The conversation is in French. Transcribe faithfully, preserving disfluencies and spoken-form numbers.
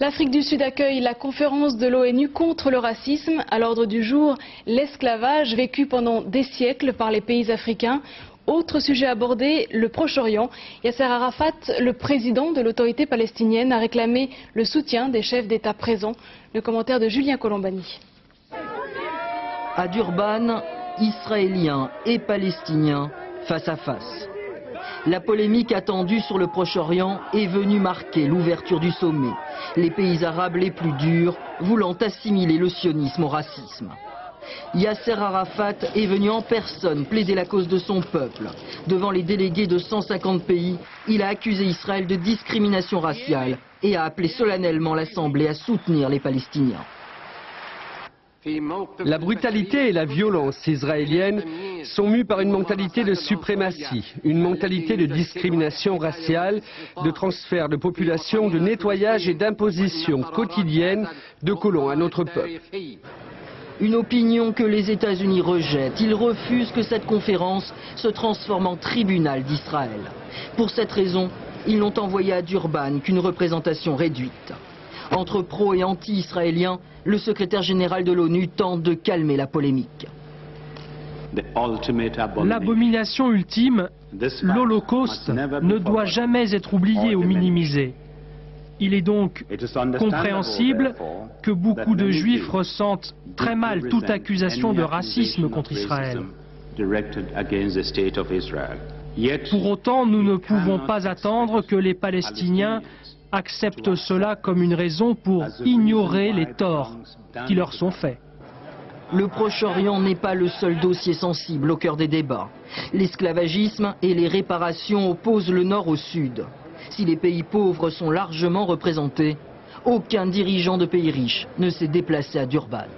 L'Afrique du Sud accueille la conférence de l'ONU contre le racisme. À l'ordre du jour, l'esclavage vécu pendant des siècles par les pays africains. Autre sujet abordé, le Proche-Orient. Yasser Arafat, le président de l'autorité palestinienne, a réclamé le soutien des chefs d'État présents. Le commentaire de Julien Colombani. À Durban, Israéliens et Palestiniens face à face. La polémique attendue sur le Proche-Orient est venue marquer l'ouverture du sommet. Les pays arabes les plus durs voulant assimiler le sionisme au racisme. Yasser Arafat est venu en personne plaider la cause de son peuple. Devant les délégués de cent cinquante pays, il a accusé Israël de discrimination raciale et a appelé solennellement l'Assemblée à soutenir les Palestiniens. La brutalité et la violence israélienne sont mues par une mentalité de suprématie, une mentalité de discrimination raciale, de transfert de population, de nettoyage et d'imposition quotidienne de colons à notre peuple. Une opinion que les États-Unis rejettent. Ils refusent que cette conférence se transforme en tribunal d'Israël. Pour cette raison, ils n'ont envoyé à Durban qu'une représentation réduite. Entre pro- et anti-israéliens, le secrétaire général de l'ONU tente de calmer la polémique. L'abomination ultime, l'Holocauste, ne doit jamais être oublié ou minimisé. Il est donc compréhensible que beaucoup de Juifs ressentent très mal toute accusation de racisme contre Israël. Pour autant, nous ne pouvons pas attendre que les Palestiniens acceptent cela comme une raison pour ignorer les torts qui leur sont faits. Le Proche-Orient n'est pas le seul dossier sensible au cœur des débats. L'esclavagisme et les réparations opposent le Nord au Sud. Si les pays pauvres sont largement représentés, aucun dirigeant de pays riches ne s'est déplacé à Durban.